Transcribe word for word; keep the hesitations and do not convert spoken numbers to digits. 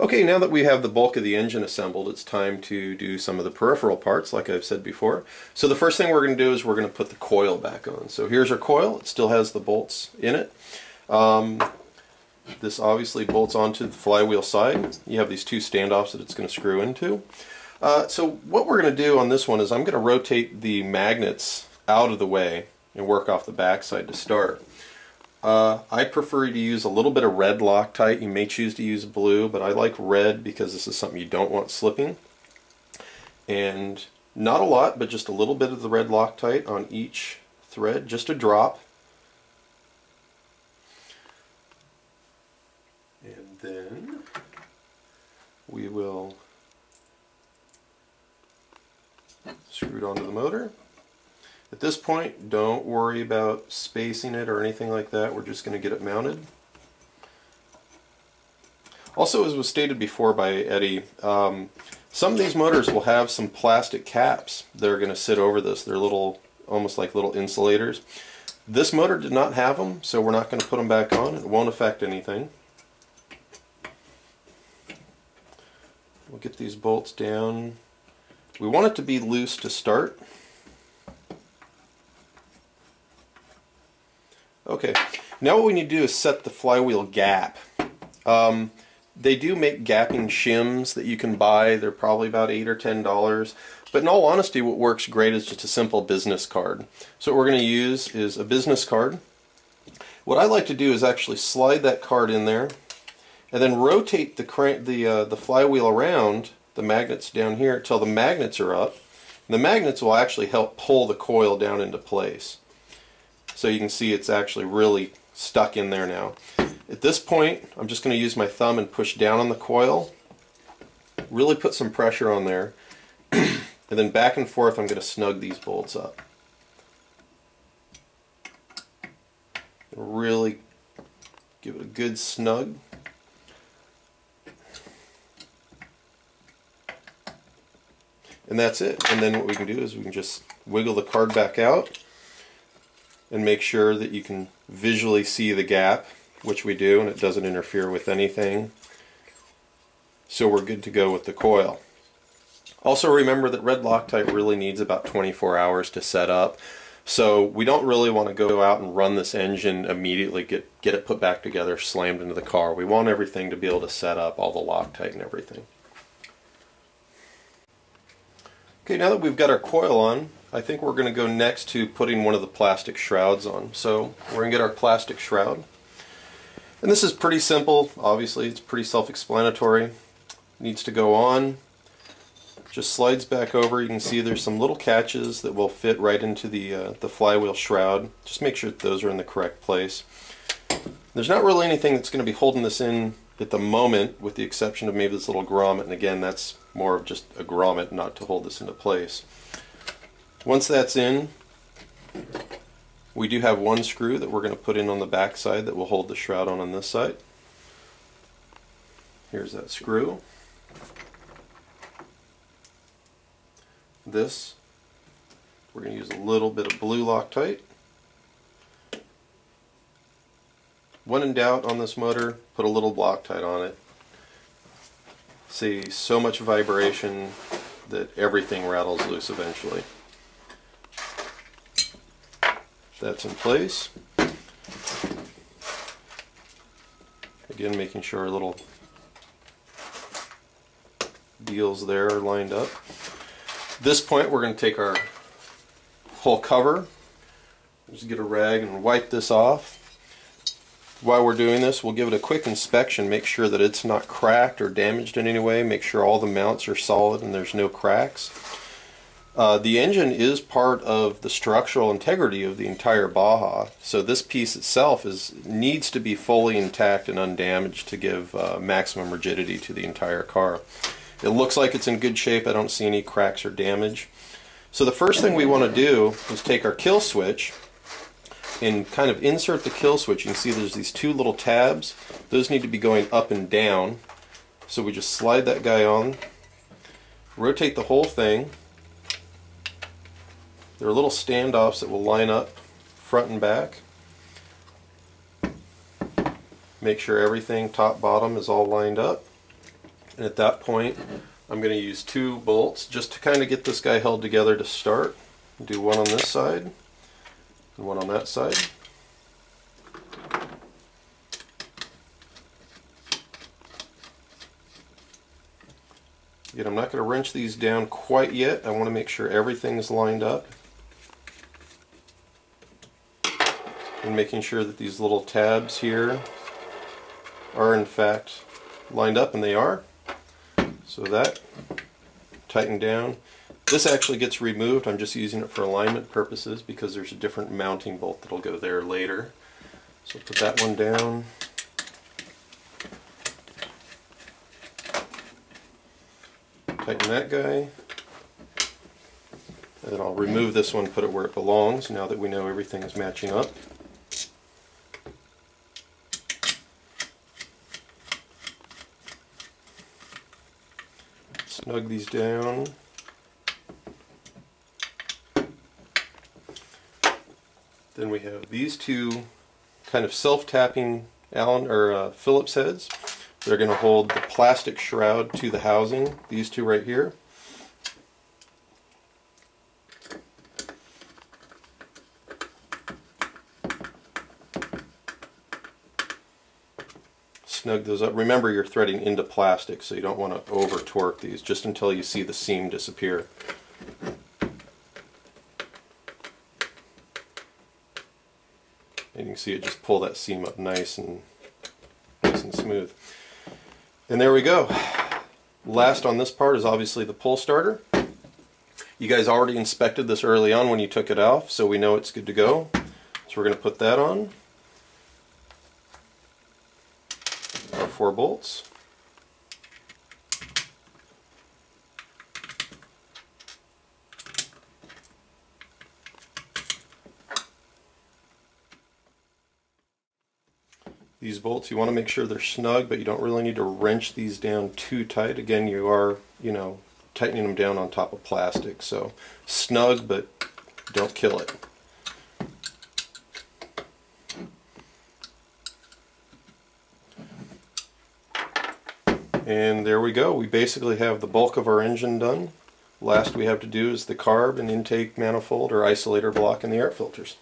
Okay, now that we have the bulk of the engine assembled, it's time to do some of the peripheral parts, like I've said before. So the first thing we're going to do is we're going to put the coil back on. So here's our coil. It still has the bolts in it. Um, this obviously bolts onto the flywheel side. You have these two standoffs that it's going to screw into. Uh, so what we're going to do on this one is I'm going to rotate the magnets out of the way and work off the backside to start. Uh, I prefer to use a little bit of red Loctite. You may choose to use blue, but I like red because this is something you don't want slipping. And not a lot, but just a little bit of the red Loctite on each thread, just a drop. And then we will screw it onto the motor. At this point, don't worry about spacing it or anything like that. We're just going to get it mounted. Also, as was stated before by Eddie, um, some of these motors will have some plastic caps that are going to sit over this. They're little, almost like little insulators. This motor did not have them, so we're not going to put them back on. It won't affect anything. We'll get these bolts down. We want it to be loose to start. Okay, now what we need to do is set the flywheel gap. Um, they do make gapping shims that you can buy. They're probably about eight or ten dollars. But in all honesty, what works great is just a simple business card. So what we're going to use is a business card. What I like to do is actually slide that card in there and then rotate the, crank, the, uh, the flywheel around, the magnets down here, until the magnets are up. And the magnets will actually help pull the coil down into place. So you can see it's actually really stuck in there now. At this point, I'm just going to use my thumb and push down on the coil, really put some pressure on there, and then back and forth I'm going to snug these bolts up. Really give it a good snug. And that's it. And then what we can do is we can just wiggle the card back out and make sure that you can visually see the gap, which we do, and it doesn't interfere with anything. So we're good to go with the coil. Also remember that red Loctite really needs about twenty-four hours to set up, so we don't really want to go out and run this engine immediately, get, get it put back together, slammed into the car. We want everything to be able to set up, all the Loctite and everything. Okay, now that we've got our coil on, I think we're going to go next to putting one of the plastic shrouds on. So we're going to get our plastic shroud. And this is pretty simple. Obviously, it's pretty self-explanatory. Needs to go on. Just slides back over. You can see there's some little catches that will fit right into the, uh, the flywheel shroud. Just make sure that those are in the correct place. There's not really anything that's going to be holding this in at the moment, with the exception of maybe this little grommet. And again, that's more of just a grommet, not to hold this into place. Once that's in, we do have one screw that we're going to put in on the back side that will hold the shroud on on this side. Here's that screw. This, we're going to use a little bit of blue Loctite. When in doubt on this motor, put a little Loctite on it. See, so much vibration that everything rattles loose eventually. That's in place. Again, making sure our little deals there are lined up. At this point, we're going to take our whole cover. Just get a rag and wipe this off. While we're doing this, we'll give it a quick inspection. Make sure that it's not cracked or damaged in any way. Make sure all the mounts are solid and there's no cracks. Uh, the engine is part of the structural integrity of the entire Baja, so this piece itself is needs to be fully intact and undamaged to give uh, maximum rigidity to the entire car. It looks like it's in good shape. I don't see any cracks or damage. So the first thing we want to do is take our kill switch and kind of insert the kill switch. You can see there's these two little tabs. Those need to be going up and down. So we just slide that guy on, rotate the whole thing. There are little standoffs that will line up front and back. Make sure everything, top, bottom, is all lined up. And at that point, I'm going to use two bolts just to kind of get this guy held together to start. Do one on this side and one on that side. Again, I'm not going to wrench these down quite yet. I want to make sure everything's lined up. And making sure that these little tabs here are in fact lined up, and they are. So that tightened down. This actually gets removed. I'm just using it for alignment purposes because there's a different mounting bolt that'll go there later. So put that one down. Tighten that guy. And then I'll remove this one, put it where it belongs now that we know everything is matching up. Snug these down. Then we have these two kind of self-tapping Allen or uh, Phillips heads. They're going to hold the plastic shroud to the housing. These two right here. Snug those up. Remember, you're threading into plastic, so you don't want to over torque these, just until you see the seam disappear. And you can see it just pull that seam up nice and nice and smooth. And there we go. Last on this part is obviously the pull starter. You guys already inspected this early on when you took it off, so we know it's good to go. So we're going to put that on. Our four bolts. These bolts, you want to make sure they're snug, but you don't really need to wrench these down too tight. Again, you are, you know, tightening them down on top of plastic, so snug, but don't kill it. And there we go. We basically have the bulk of our engine done. Last we have to do is the carb and intake manifold or isolator block and the air filters.